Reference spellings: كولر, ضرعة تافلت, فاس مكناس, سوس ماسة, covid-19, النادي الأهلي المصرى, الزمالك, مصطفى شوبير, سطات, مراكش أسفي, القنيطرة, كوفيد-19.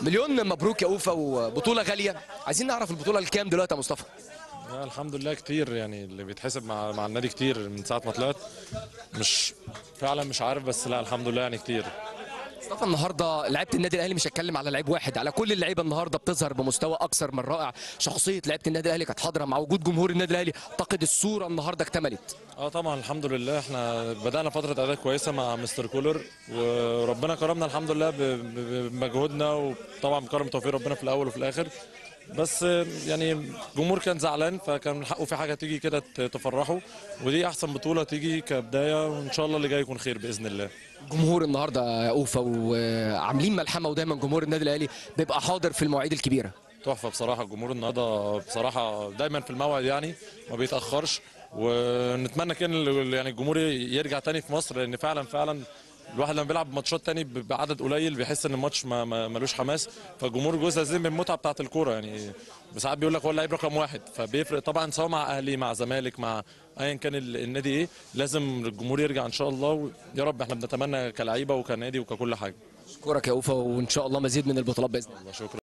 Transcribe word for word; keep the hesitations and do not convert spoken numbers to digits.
مليون مبروك يا اوفا وبطوله غاليه. عايزين نعرف البطوله الكام دلوقتي يا مصطفى؟ الحمد لله كتير يعني اللي بيتحسب مع مع النادي كتير من ساعه ما طلعت، مش فعلا مش عارف، بس لا الحمد لله يعني كتير. مصطفى النهارده لعيبه النادي الاهلي، مش هتكلم على لعيب واحد، على كل اللعيبه النهارده بتظهر بمستوى اكثر من رائع. شخصيه لعيبه النادي الاهلي كانت حاضره مع وجود جمهور النادي الاهلي، اعتقد الصوره النهارده اكتملت. اه طبعا الحمد لله احنا بدانا فتره اداء كويسه مع مستر كولر، وربنا كرمنا الحمد لله بمجهودنا، وطبعا بكرم توفيق ربنا في الاول وفي الاخر. بس يعني الجمهور كان زعلان، فكان من حقه في حاجه تيجي كده تفرحه، ودي احسن بطوله تيجي كبدايه، وان شاء الله اللي جاي يكون خير باذن الله. جمهور النهارده يا اوفا وعاملين ملحمه، ودايما جمهور النادي الاهلي بيبقى حاضر في المواعيد الكبيره. تحفه بصراحه، الجمهور النهارده بصراحه دايما في الموعد، يعني ما بيتاخرش، ونتمنى كان يعني الجمهور يرجع تاني في مصر، لان فعلا فعلا الواحد لما بيلعب ماتشات تاني بعدد قليل بيحس ان الماتش ما ملوش حماس، فالجمهور جزء زين من المتعه بتاعه الكوره. يعني ساعات بيقول لك هو اللعيب رقم واحد، فبيفرق طبعا سواء مع اهلي مع زمالك مع ايا كان النادي ايه، لازم الجمهور يرجع ان شاء الله، ويا رب احنا بنتمنى كلعيبه وكنادي وككل حاجه. اشكرك يا اوفا، وان شاء الله مزيد من البطولات باذن الله. شكرا.